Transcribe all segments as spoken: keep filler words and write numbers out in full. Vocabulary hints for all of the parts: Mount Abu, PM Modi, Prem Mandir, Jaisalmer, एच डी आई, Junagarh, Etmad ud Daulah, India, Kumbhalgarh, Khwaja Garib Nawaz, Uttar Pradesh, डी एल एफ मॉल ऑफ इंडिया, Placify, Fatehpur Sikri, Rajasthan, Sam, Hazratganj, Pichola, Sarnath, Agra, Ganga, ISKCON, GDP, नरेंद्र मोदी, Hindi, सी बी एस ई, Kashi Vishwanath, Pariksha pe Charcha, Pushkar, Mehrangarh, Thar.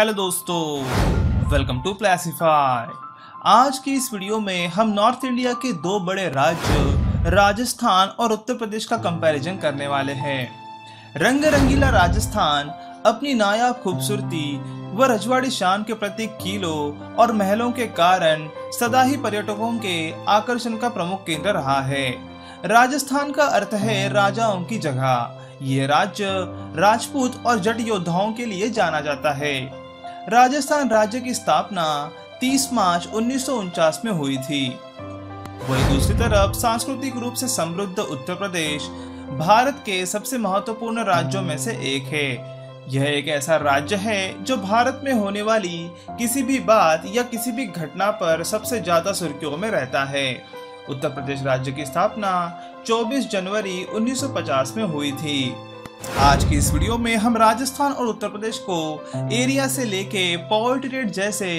Hello दोस्तों, welcome to प्लेसिफाई। आज की इस वीडियो में हम नॉर्थ इंडिया के दो बड़े राज्य राजस्थान और उत्तर प्रदेश का कंपैरिजन करने वाले हैं। रंग रंगीला राजस्थान अपनी नायाब खूबसूरती व रजवाड़ी शान के प्रतीक किलों और महलों के कारण सदा ही पर्यटकों के आकर्षण का प्रमुख केंद्र रहा है। राजस्थान का अर्थ है राजाओं की जगह। ये राज्य राजपूत और जट योद्धाओं के लिए जाना जाता है। राजस्थान राज्य की स्थापना तीस मार्च उन्नीस सौ उनचास में हुई थी। वहीं दूसरी तरफ सांस्कृतिक रूप से समृद्ध उत्तर प्रदेश भारत के सबसे महत्वपूर्ण राज्यों में से एक है। यह एक ऐसा राज्य है जो भारत में होने वाली किसी भी बात या किसी भी घटना पर सबसे ज्यादा सुर्खियों में रहता है। उत्तर प्रदेश राज्य की स्थापना चौबीस जनवरी उन्नीस सौ पचास में हुई थी। आज की इस वीडियो में हम राजस्थान और उत्तर प्रदेश को एरिया से लेके पॉवर्टी रेट जैसे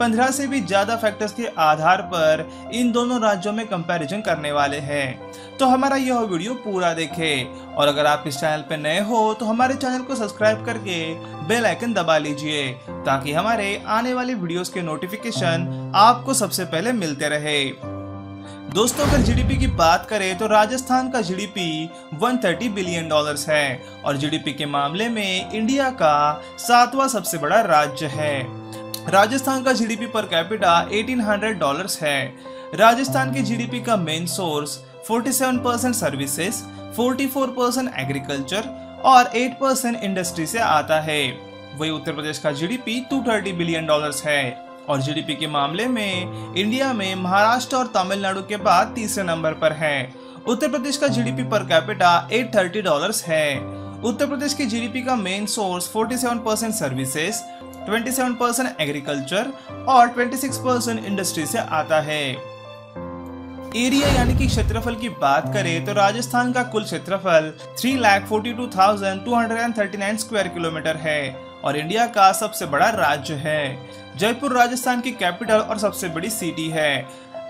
पंद्रह से भी ज्यादा फैक्टर्स के आधार पर इन दोनों राज्यों में कंपैरिजन करने वाले हैं। तो हमारा यह वीडियो पूरा देखें और अगर आप इस चैनल पर नए हो तो हमारे चैनल को सब्सक्राइब करके बेल आइकन दबा लीजिए ताकि हमारे आने वाले वीडियोस के नोटिफिकेशन आपको सबसे पहले मिलते रहे। दोस्तों, अगर जीडीपी की बात करें तो राजस्थान का जीडीपी एक सौ तीस बिलियन डॉलर्स है और जीडीपी के मामले में इंडिया का सातवां सबसे बड़ा राज्य है। राजस्थान का जीडीपी पर कैपिटा अठारह सौ डॉलर्स है। राजस्थान के जीडीपी का मेन सोर्स सैंतालीस परसेंट सर्विसेज, चौवालीस परसेंट एग्रीकल्चर और आठ परसेंट इंडस्ट्री से आता है। वही उत्तर प्रदेश का जीडीपी दो सौ तीस बिलियन डॉलर्स है और जीडीपी के मामले में इंडिया में महाराष्ट्र और तमिलनाडु के बाद तीसरे नंबर पर है। उत्तर प्रदेश का जीडीपी पर कैपिटा आठ सौ तीस डॉलर्स है। उत्तर प्रदेश के जीडीपी का मेन सोर्स सैंतालीस परसेंट सर्विसेज, सत्ताईस परसेंट एग्रीकल्चर और छब्बीस परसेंट इंडस्ट्री से आता है। एरिया यानी कि क्षेत्रफल की बात करें तो राजस्थान का कुल क्षेत्रफल तीन लाख बयालीस हज़ार दो सौ उनतालीस स्क्वायर किलोमीटर है और इंडिया का सबसे बड़ा राज्य है। जयपुर राजस्थान की कैपिटल और सबसे बड़ी सिटी है।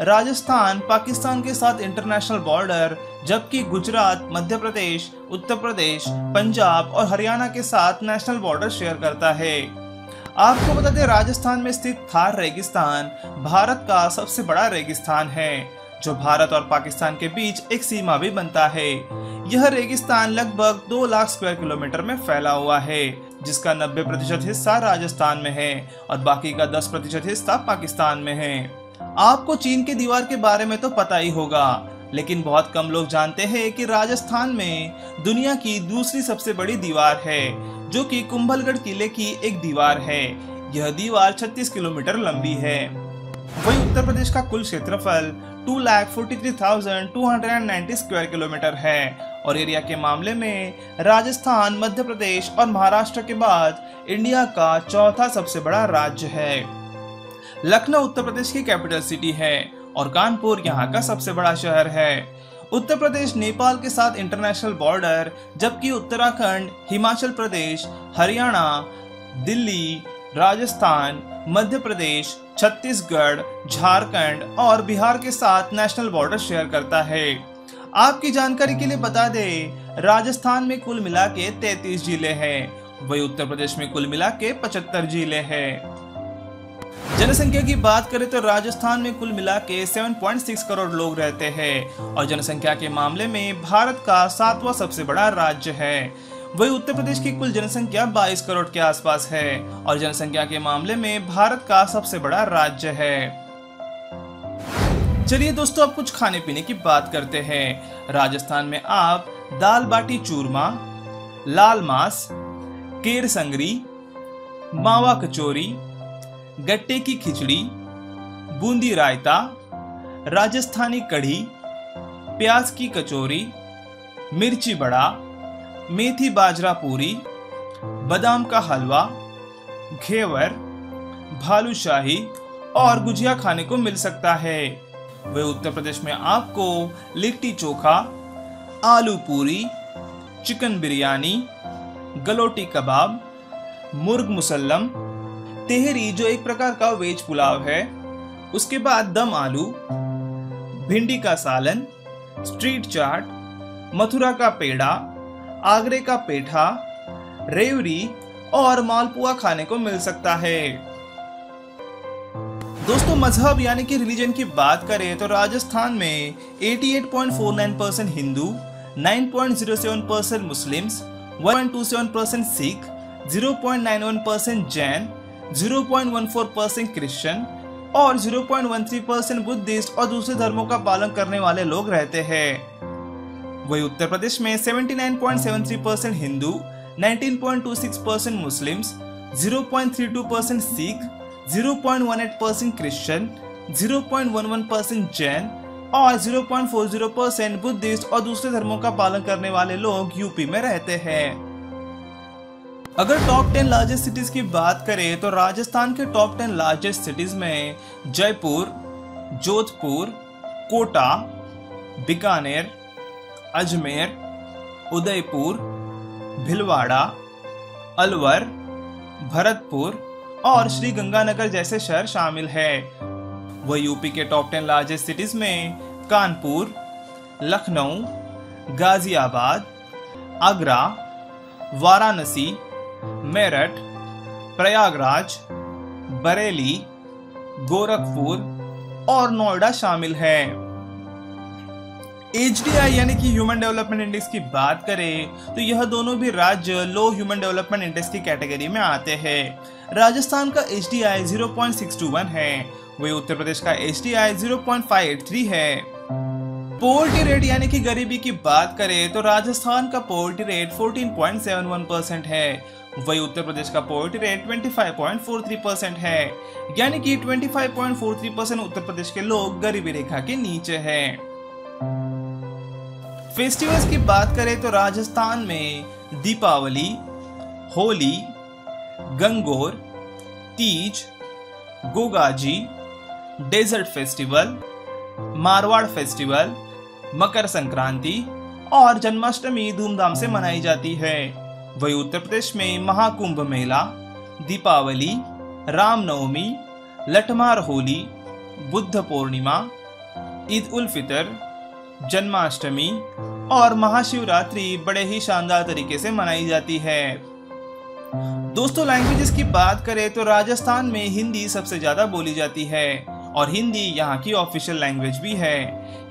राजस्थान पाकिस्तान के साथ इंटरनेशनल बॉर्डर, जबकि गुजरात, मध्य प्रदेश, उत्तर प्रदेश, पंजाब और हरियाणा के साथ नेशनल बॉर्डर शेयर करता है। आपको बता दें, राजस्थान में स्थित थार रेगिस्तान भारत का सबसे बड़ा रेगिस्तान है जो भारत और पाकिस्तान के बीच एक सीमा भी बनता है। यह रेगिस्तान लगभग दो लाख स्क्वायर किलोमीटर में फैला हुआ है जिसका नब्बे प्रतिशत हिस्सा राजस्थान में है और बाकी का दस प्रतिशत हिस्सा पाकिस्तान में है। आपको चीन की दीवार के बारे में तो पता ही होगा, लेकिन बहुत कम लोग जानते हैं कि राजस्थान में दुनिया की दूसरी सबसे बड़ी दीवार है जो कि कुंभलगढ़ किले की एक दीवार है। यह दीवार छत्तीस किलोमीटर लंबी है। वही उत्तर प्रदेश का कुल क्षेत्रफल दो लाख तैंतालीस हज़ार दो सौ नब्बे स्क्वायर किलोमीटर है और एरिया के मामले में राजस्थान, मध्य प्रदेश और महाराष्ट्र के बाद इंडिया का चौथा सबसे बड़ा राज्य है। लखनऊ उत्तर प्रदेश की कैपिटल सिटी है और कानपुर यहाँ का सबसे बड़ा शहर है। उत्तर प्रदेश नेपाल के साथ इंटरनेशनल बॉर्डर, जबकि उत्तराखंड, हिमाचल प्रदेश, हरियाणा, दिल्ली, राजस्थान, मध्य प्रदेश, छत्तीसगढ़, झारखंड और बिहार के साथ नेशनल बॉर्डर शेयर करता है। आपकी जानकारी के लिए बता दें, राजस्थान में कुल मिला के तैंतीस जिले हैं, वही उत्तर प्रदेश में कुल मिला के पचहत्तर जिले हैं। जनसंख्या की बात करें तो राजस्थान में कुल मिला के सात पॉइंट छह करोड़ लोग रहते हैं और जनसंख्या के मामले में भारत का सातवां सबसे बड़ा राज्य है। वही उत्तर प्रदेश की कुल जनसंख्या बाईस करोड़ के आसपास है और जनसंख्या के मामले में भारत का सबसे बड़ा राज्य है। चलिए दोस्तों, अब कुछ खाने पीने की बात करते हैं। राजस्थान में आप दाल बाटी चूरमा, लाल मांस, केर संगरी, मावा कचौरी, गट्टे की खिचड़ी, बूंदी रायता, राजस्थानी कढ़ी, प्याज की कचौरी, मिर्ची बड़ा, मेथी बाजरा पूरी, बादाम का हलवा, घेवर, भालूशाही और गुजिया खाने को मिल सकता है। वे उत्तर प्रदेश में आपको लिट्टी चोखा, आलू पूरी, चिकन बिरयानी, गलोटी कबाब, मुर्ग मुसल्लम, तेहरी जो एक प्रकार का वेज पुलाव है, उसके बाद दम आलू, भिंडी का सालन, स्ट्रीट चाट, मथुरा का पेड़ा, आगरे का पेठा, रेवड़ी और मालपुआ खाने को मिल सकता है। दोस्तों मजहब यानी कि रिलीजन की बात करें तो राजस्थान में अठासी पॉइंट फोर नाइन परसेंट हिंदू, नौ point zero seven percent Muslims, one point two seven percent सिख, zero point nine one percent जैन, zero point one four percent Christian और zero point one three percent Buddhist और दूसरे धर्मों का पालन करने वाले लोग रहते हैं। वही उत्तर प्रदेश में उन्यासी पॉइंट सेवन थ्री परसेंट हिंदू, उन्नीस point two six percent Muslims, zero point three two percent सिख, zero point one eight percent Christian, zero point one one percent जैन और zero point four zero percent Buddhist और दूसरे धर्मों का पालन करने वाले लोग यूपी में रहते हैं। अगर टॉप टेन लार्जेस्ट सिटीज की बात करें तो राजस्थान के टॉप टेन लार्जेस्ट सिटीज में जयपुर, जोधपुर, कोटा, बीकानेर, अजमेर, उदयपुर, भीलवाड़ा, अलवर, भरतपुर और श्री गंगानगर जैसे शहर शामिल है। वह यूपी के टॉप टेन लार्जेस्ट सिटीज में कानपुर, लखनऊ, गाजियाबाद, आगरा, वाराणसी, मेरठ, प्रयागराज, बरेली, गोरखपुर और नोएडा शामिल है। एच डी आई यानी कि ह्यूमन डेवलपमेंट इंडेक्स की बात करें तो यह दोनों भी राज्य लो ह्यूमन डेवलपमेंट इंडेक्स की कैटेगरी में आते हैं। राजस्थान का एच डी आई zero point six two one है, वही उत्तर प्रदेश का एच डी आई zero point five eight three है। पोवर्टी रेट यानी कि गरीबी की बात करें तो राजस्थान का पोवर्टी रेट चौदह पॉइंट सेवन वन परसेंट है, वही उत्तर प्रदेश का पोवर्टी रेट पच्चीस पॉइंट फोर थ्री परसेंट है, यानी कि पच्चीस point four three percent Uttar Pradesh के लोग गरीबी रेखा के नीचे हैं। फेस्टिवल्स की बात करें तो राजस्थान में Deepawali, Holi, Gangaur, Teej, Gogaji, desert festival, Marwar festival, Makar Sankranti और जन्माष्टमी धूमधाम से मनाई जाती है। वहीं उत्तर प्रदेश में महाकुंभ मेला, दीपावली, रामनवमी, लठमार होली, बुद्ध पूर्णिमा, ईद उल फितर, जन्माष्टमी और महाशिवरात्रि बड़े ही शानदार तरीके से मनाई जाती है। दोस्तों लैंग्वेजेस की बात करें तो राजस्थान में हिंदी सबसे ज़्यादा बोली जाती है और हिंदी यहाँ की ऑफिशियल लैंग्वेज भी है।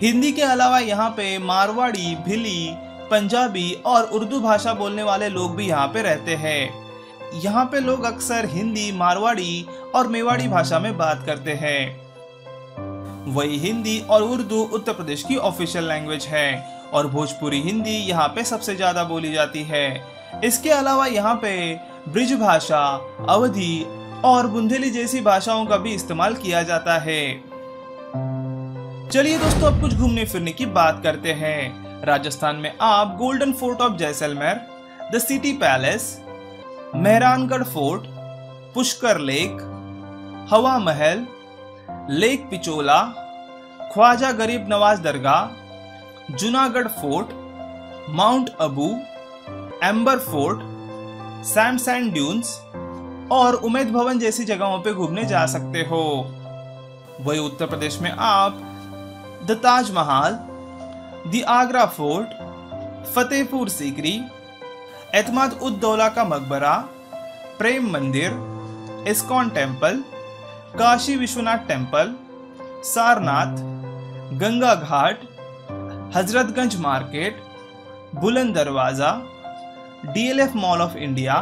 हिंदी के अलावा यहाँ पे मारवाड़ी, भिली, पंजाबी और उर्दू भाषा बोलने वाले लोग भी यहाँ पे रहते हैं। यहाँ पे लोग अक्सर हिंदी, मारवाड़ी और मेवाड़ी भाषा में बात करते हैं। वही हिंदी और उर्दू उत्तर प्रदेश की ऑफिशियल लैंग्वेज है और भोजपुरी हिंदी यहाँ पे सबसे ज़्यादा बोली जाती है। इसके अलावा यहाँ पे ब्रिज भाषा, अवधी और बुंदेली जैसी भाषाओं का भी इस्तेमाल किया जाता है। चलिए दोस्तों अब कुछ घूमने फिरने की बात करते हैं। राजस्थान में आप golden fort of Jaisalmer, the city palace, Mehrangarh fort, Pushkar lake, Hawa Mahal, lake Pichola, Khwaja Garib Nawaz Dargah, Junagarh fort, mount Abu, Amber fort, Sam sand dunes और उमेद भवन जैसी जगहों पे घूमने जा सकते हो। वही उत्तर प्रदेश में आप the Taj Mahal, the Agra fort, Fatehpur Sikri, एतमाद उद दौला का मकबरा, Prem Mandir, ISKCON temple, Kashi Vishwanath temple, Sarnath, Ganga ghat, Hazratganj market, Buland Darwaza, डी एल एफ मॉल ऑफ इंडिया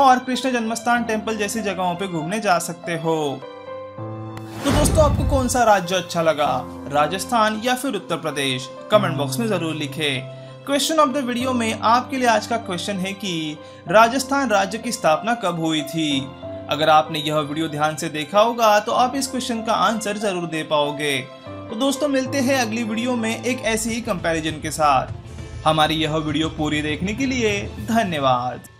और कृष्ण जन्मस्थान टेम्पल जैसी जगहों पे घूमने जा सकते हो। तो दोस्तों आपको कौन सा राज्य अच्छा लगा, राजस्थान या फिर उत्तर प्रदेश? कमेंट बॉक्स में जरूर लिखें। क्वेश्चन ऑफ द वीडियो में आपके लिए आज का क्वेश्चन है कि राजस्थान राज्य की स्थापना कब हुई थी। अगर आपने यह वीडियो ध्यान से देखा होगा तो आप इस क्वेश्चन का आंसर जरूर दे पाओगे। तो दोस्तों मिलते हैं अगली वीडियो में एक ऐसी ही कंपैरिजन के साथ। हमारी यह वीडियो पूरी देखने के लिए धन्यवाद।